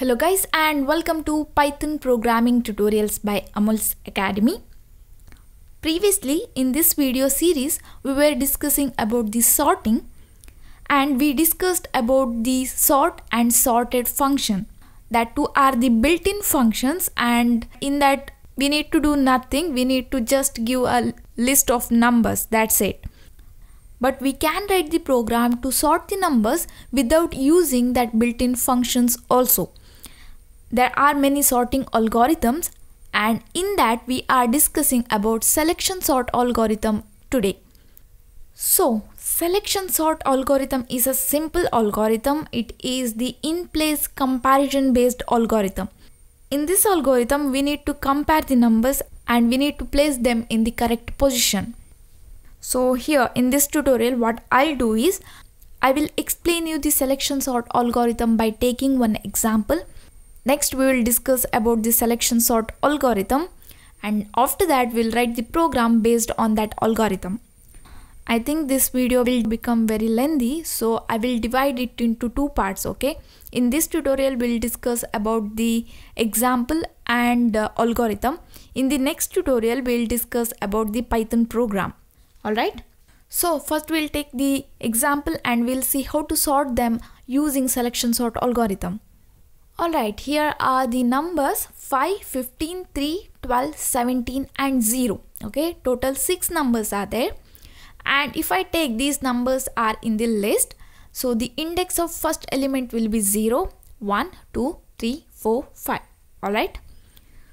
Hello guys, and welcome to Python programming tutorials by Amulya's Academy. Previously in this video series we were discussing about the sorting, and we discussed about the sort and sorted function. That two are the built-in functions, and in that we need to do nothing. We need to just give a list of numbers, that's it. But we can write the program to sort the numbers without using that built-in functions also. There are many sorting algorithms, and in that we are discussing about selection sort algorithm today. So selection sort algorithm is a simple algorithm. It is the in-place comparison based algorithm. In this algorithm we need to compare the numbers and we need to place them in the correct position. So here in this tutorial what I'll do is I will explain you the selection sort algorithm by taking one example. Next we will discuss about the selection sort algorithm, and after that we'll write the program based on that algorithm. I think this video will become very lengthy, so I will divide it into two parts, okay? In this tutorial we'll discuss about the example and algorithm. In the next tutorial we'll discuss about the Python program. Alright, so first we'll take the example and we'll see how to sort them using selection sort algorithm. Alright, here are the numbers 5, 15, 3, 12, 17 and 0. Okay, total 6 numbers are there. And if I take these numbers are in the list, so the index of first element will be 0, 1, 2, 3, 4, 5. Alright,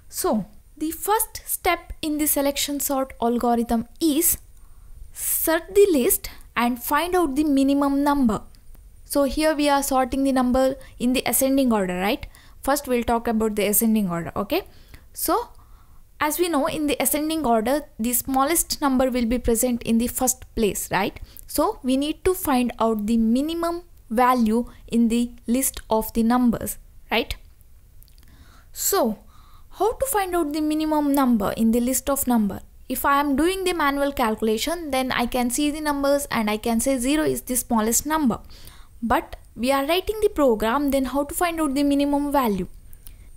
so the first step in the selection sort algorithm is sort the list and find out the minimum number. So here we are sorting the number in the ascending order, right? First we'll talk about the ascending order, okay? So as we know, in the ascending order the smallest number will be present in the first place, right? So we need to find out the minimum value in the list of the numbers, right? So how to find out the minimum number in the list of number? If I am doing the manual calculation, then I can see the numbers and I can say 0 is the smallest number. But we are writing the program, then how to find out the minimum value?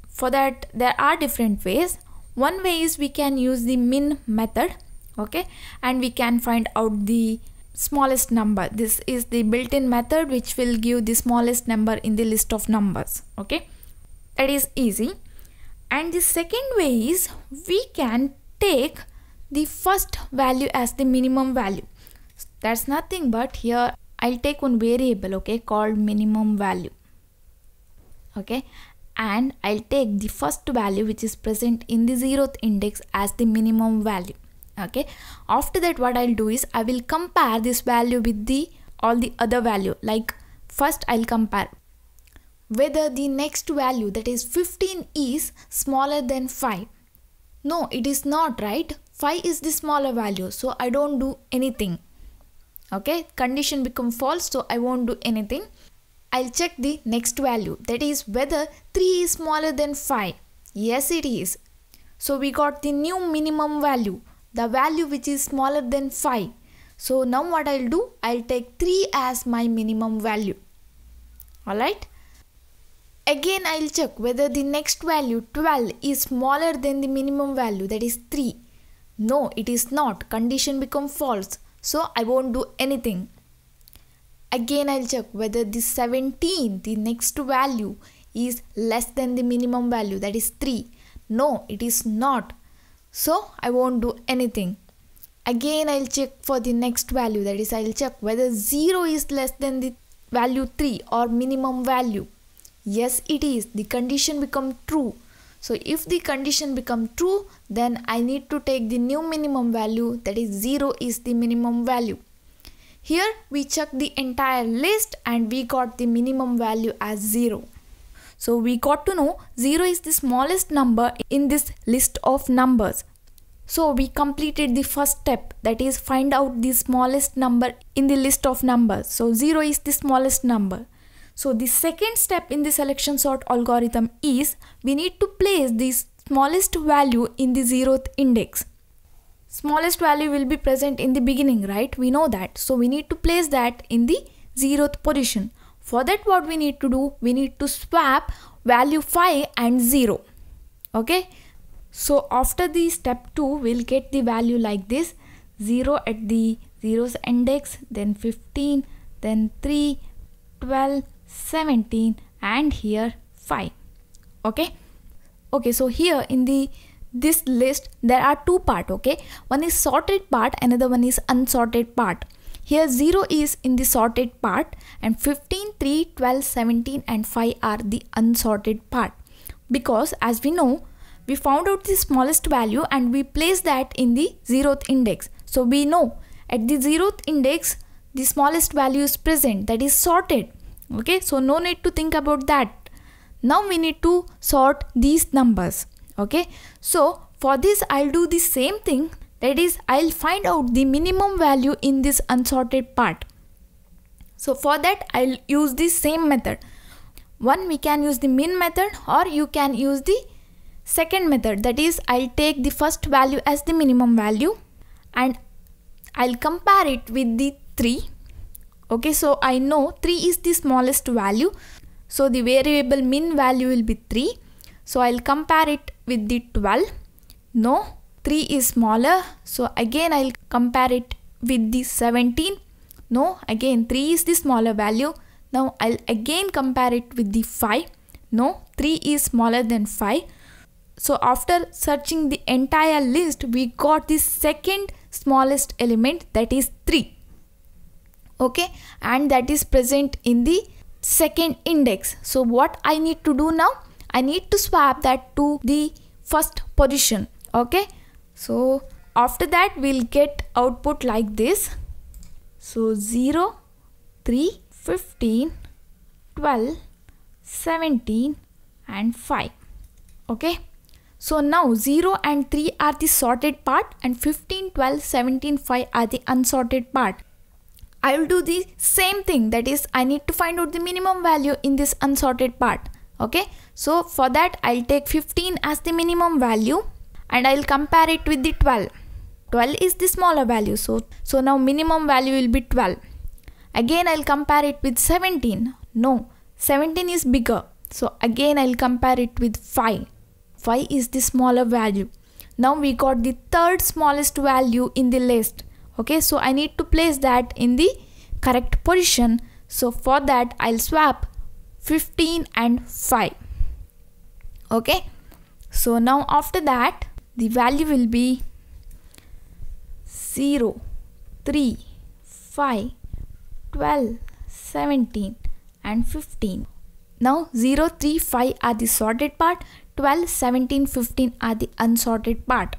For that there are different ways. One way is we can use the min method, okay, and we can find out the smallest number. This is the built-in method which will give the smallest number in the list of numbers, okay? That is easy. And the second way is we can take the first value as the minimum value. That's nothing but here I'll take one variable, okay, called minimum value, okay, and I'll take the first value which is present in the 0th index as the minimum value, okay. After that what I'll do is I will compare this value with the all the other value. Like first I'll compare whether the next value, that is 15, is smaller than 5. No, it is not, right? 5 is the smaller value, so I don't do anything, okay? Condition become false, so I won't do anything. I'll check the next value, that is whether 3 is smaller than 5. Yes, it is. So we got the new minimum value, the value which is smaller than 5. So now what I'll do, I'll take 3 as my minimum value. Alright, again I'll check whether the next value 12 is smaller than the minimum value, that is 3. No, it is not. Condition become false, so I won't do anything. Again I'll check whether the 17, the next value, is less than the minimum value, that is 3. No, it is not. So I won't do anything. Again I'll check for the next value, that is I'll check whether 0 is less than the value 3 or minimum value. Yes, it is. The condition become true. So if the condition become true, then I need to take the new minimum value, that is 0 is the minimum value. Here we check the entire list and we got the minimum value as 0. So we got to know 0 is the smallest number in this list of numbers. So we completed the first step, that is find out the smallest number in the list of numbers. So 0 is the smallest number. So the second step in the selection sort algorithm is we need to place the smallest value in the 0th index. Smallest value will be present in the beginning, right? We know that. So we need to place that in the 0th position. For that, what we need to do? We need to swap value 5 and 0. Okay. So after the step 2, we'll get the value like this: 0 at the zeros index, then 15, then 3, 12, 17, and here 5. Okay, so here in this list there are two parts. Okay, one is sorted part, another one is unsorted part. Here 0 is in the sorted part, and 15, 3, 12, 17, and 5 are the unsorted part, because as we know, we found out the smallest value and we place that in the 0th index. So we know at the 0th index the smallest value is present, that is sorted. Okay, so no need to think about that. Now we need to sort these numbers. Okay, so for this I'll do the same thing, that is I'll find out the minimum value in this unsorted part. So for that I'll use the same method. One, we can use the min method, or you can use the second method, that is I'll take the first value as the minimum value and I'll compare it with the 3. Okay, so I know 3 is the smallest value, so the variable min value will be 3. So I'll compare it with the 12. No, 3 is smaller, so again I'll compare it with the 17. No, again 3 is the smaller value. Now I'll again compare it with the 5. No, 3 is smaller than 5. So after searching the entire list, we got the second smallest element, that is 3. Okay, and that is present in the second index. So what I need to do now? I need to swap that to the first position. Okay, so after that we'll get output like this. So 0, 3, 15, 12, 17 and 5. Okay, so now 0 and 3 are the sorted part, and 15, 12, 17, 5 are the unsorted part. I will do the same thing, that is I need to find out the minimum value in this unsorted part. Okay, so for that I'll take 15 as the minimum value and I'll compare it with the 12. 12 is the smaller value, so now minimum value will be 12. Again I'll compare it with 17. No, 17 is bigger, so again I'll compare it with 5. 5 is the smaller value. Now we got the third smallest value in the list. Okay, so I need to place that in the correct position. So for that I'll swap 15 and 5. Okay, so now after that the value will be 0, 3, 5, 12, 17 and 15. Now 0, 3, 5 are the sorted part, 12, 17, 15 are the unsorted part.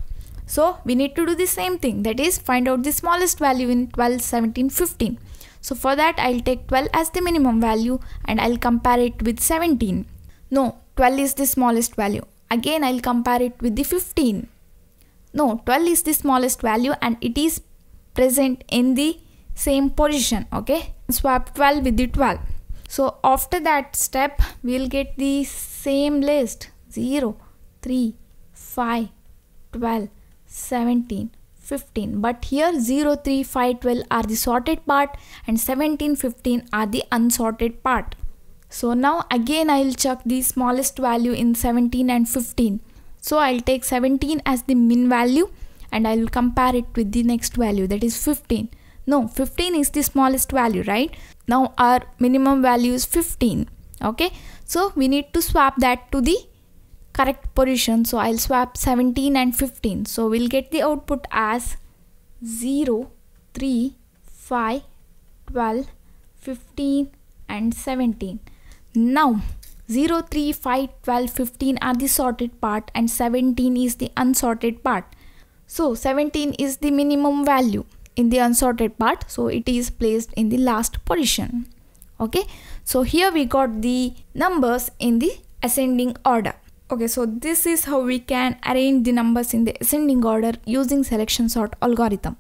So we need to do the same thing, that is find out the smallest value in 12, 17, 15. So for that I'll take 12 as the minimum value and I'll compare it with 17. No, 12 is the smallest value. Again I'll compare it with the 15. No, 12 is the smallest value and it is present in the same position. Okay, swap 12 with the 12. So after that step we'll get the same list: 0, 3, 5, 12, 17, 15, but here 0, 3, 5, 12 are the sorted part and 17, 15 are the unsorted part. So now again I'll check the smallest value in 17 and 15. So I'll take 17 as the min value and I'll compare it with the next value, that is 15. No, 15 is the smallest value, right? Now our minimum value is 15. Okay, so we need to swap that to the correct position. So I'll swap 17 and 15. So we'll get the output as 0, 3, 5, 12, 15 and 17. Now 0, 3, 5, 12, 15 are the sorted part and 17 is the unsorted part. So 17 is the minimum value in the unsorted part, so it is placed in the last position. Okay, so here we got the numbers in the ascending order. Okay, so this is how we can arrange the numbers in the ascending order using selection sort algorithm.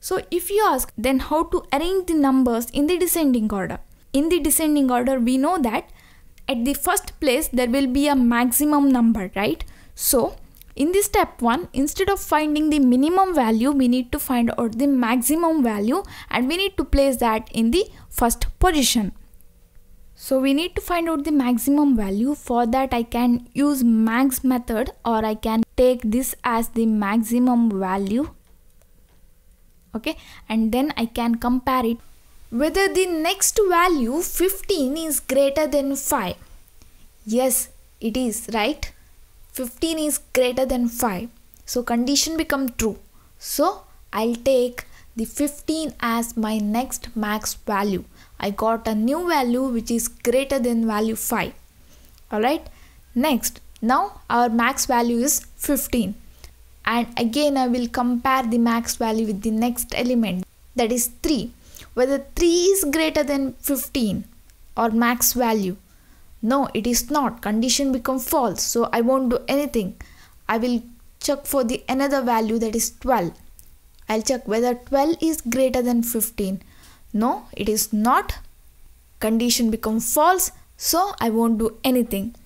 So if you ask, then how to arrange the numbers in the descending order? In the descending order, we know that at the first place there will be a maximum number, right? So in this step 1, instead of finding the minimum value, we need to find out the maximum value and we need to place that in the first position. So we need to find out the maximum value. For that I can use max method, or I can take this as the maximum value. Okay, and then I can compare it whether the next value 15 is greater than 5. Yes, it is, right? 15 is greater than 5. So condition become true. So I'll take the 15 as my next max value. I got a new value which is greater than value 5. Alright, next, now our max value is 15. And again I will compare the max value with the next element, that is 3. Whether 3 is greater than 15 or max value. No, it is not. Condition become false. So I won't do anything. I will check for the another value, that is 12. I'll check whether 12 is greater than 15. No, it is not. Condition become false. So I won't do anything.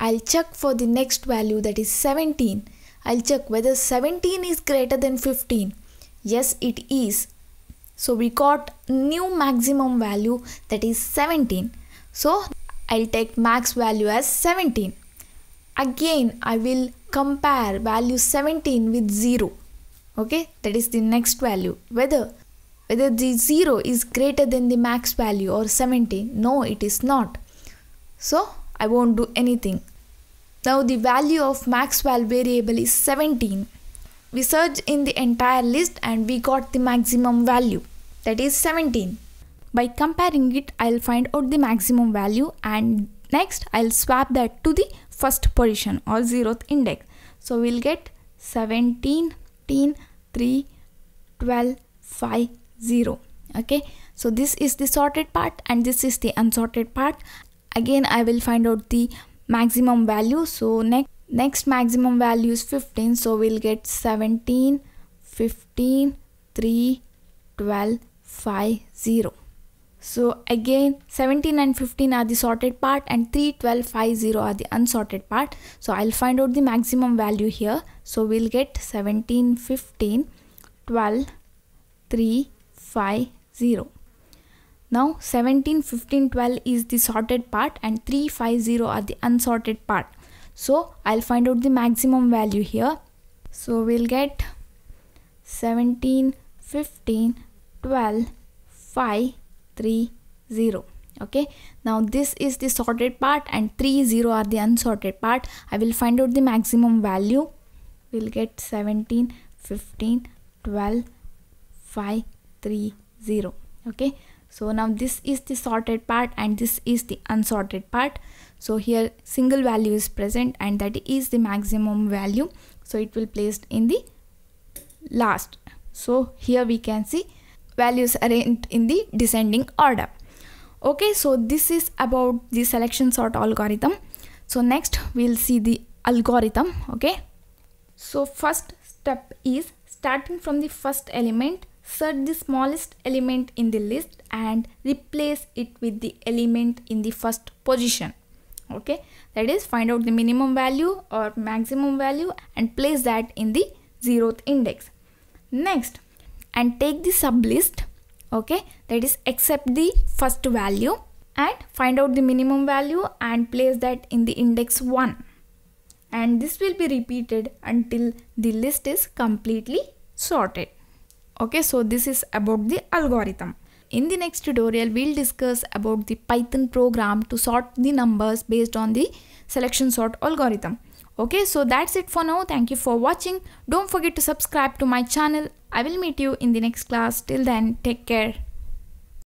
I'll check for the next value, that is 17. I'll check whether 17 is greater than 15. Yes, it is. So we got new maximum value, that is 17. So I'll take max value as 17. Again, I will compare value 17 with 0. Okay, that is the next value. Whether the 0 is greater than the max value or 17. No, it is not. So I won't do anything. Now the value of maxval variable is 17. We searched in the entire list and we got the maximum value, that is 17. By comparing it, I'll find out the maximum value, and next I'll swap that to the first position or 0th index. So we'll get 17, 3, 12, 5, 0. Okay, so this is the sorted part and this is the unsorted part. Again, I will find out the maximum value. So next maximum value is 15. So we'll get 17, 15, 3, 12, 5, 0. So again 17 and 15 are the sorted part and 3, 12, 5, 0 are the unsorted part. So I'll find out the maximum value here. So we'll get 17, 15, 12, 3, 5, 0. Now 17, 15, 12 is the sorted part and 3, 5, 0 are the unsorted part. So I'll find out the maximum value here. So we'll get 17, 15, 12, 5, 3, 0. Okay, now this is the sorted part and 3, 0 are the unsorted part. I will find out the maximum value. We'll get 17, 15, 12, 5, 3, 0. Okay, so now this is the sorted part and this is the unsorted part. So here single value is present and that is the maximum value. So it will placed in the last. So here we can see values arranged in the descending order. Okay, so this is about the selection sort algorithm. So next we'll see the algorithm. Okay, so first step is starting from the first element, search the smallest element in the list and replace it with the element in the first position. Okay, that is find out the minimum value or maximum value and place that in the 0th index. Next, and take the sublist, okay, that is accept the first value and find out the minimum value and place that in the index 1. And this will be repeated until the list is completely sorted. Okay, so this is about the algorithm. In the next tutorial, we'll discuss about the Python program to sort the numbers based on the selection sort algorithm. Okay, so that's it for now. Thank you for watching. Don't forget to subscribe to my channel. I will meet you in the next class. Till then, take care.